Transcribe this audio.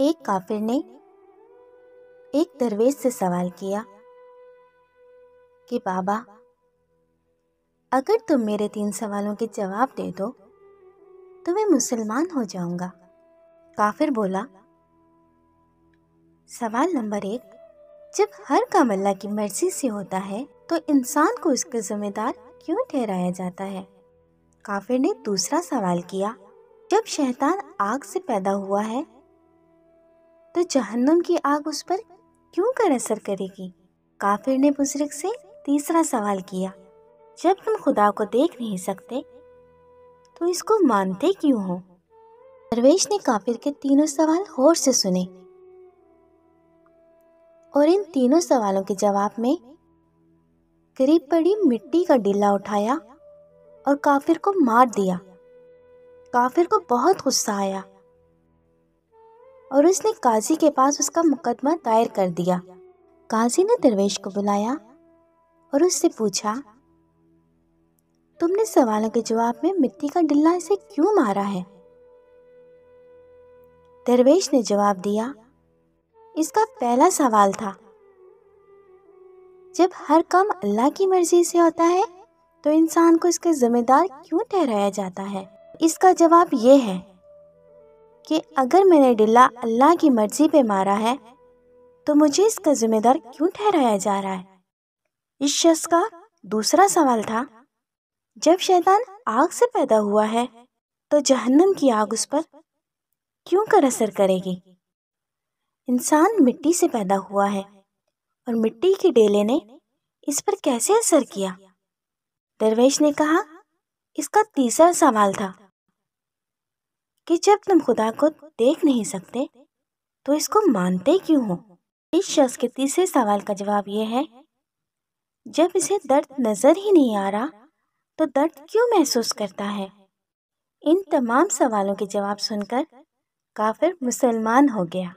एक काफिर ने एक दरवेश से सवाल किया कि बाबा, अगर तुम मेरे 3 सवालों के जवाब दे दो तो मैं मुसलमान हो जाऊंगा। काफिर बोला, सवाल नंबर 1, जब हर काम अल्लाह की मर्जी से होता है तो इंसान को इसके जिम्मेदार क्यों ठहराया जाता है। काफिर ने दूसरा सवाल किया, जब शैतान आग से पैदा हुआ है तो जहन्नम की आग उस पर क्यों कर असर करेगी। काफिर ने बुजुर्ग से तीसरा सवाल किया, जब तुम खुदा को देख नहीं सकते तो इसको मानते क्यों हो। दरवेश ने काफिर के तीनों सवाल गौर से सुने और इन तीनों सवालों के जवाब में करीब पड़ी मिट्टी का डिल्ला उठाया और काफिर को मार दिया। काफिर को बहुत गुस्सा आया और उसने काजी के पास उसका मुकदमा दायर कर दिया। काजी ने दरवेश को बुलाया और उससे पूछा, तुमने सवालों के जवाब में मिट्टी का डिल्ला इसे क्यों मारा है। दरवेश ने जवाब दिया, इसका पहला सवाल था, जब हर काम अल्लाह की मर्जी से होता है तो इंसान को इसके जिम्मेदार क्यों ठहराया जाता है। इसका जवाब यह है कि अगर मैंने डिल्ला अल्लाह की मर्जी पे मारा है तो मुझे इसका जिम्मेदार क्यों ठहराया जा रहा है। इस शख्स का दूसरा सवाल था, जब शैतान आग से पैदा हुआ है तो जहन्नम की आग उस पर क्यों कर असर करेगी। इंसान मिट्टी से पैदा हुआ है और मिट्टी के डेले ने इस पर कैसे असर किया। दरवेश ने कहा, इसका तीसरा सवाल था कि जब तुम खुदा को देख नहीं सकते तो इसको मानते क्यों हो। इस शख्स के तीसरे सवाल का जवाब यह है, जब इसे दर्द नजर ही नहीं आ रहा तो दर्द क्यों महसूस करता है। इन तमाम सवालों के जवाब सुनकर काफिर मुसलमान हो गया।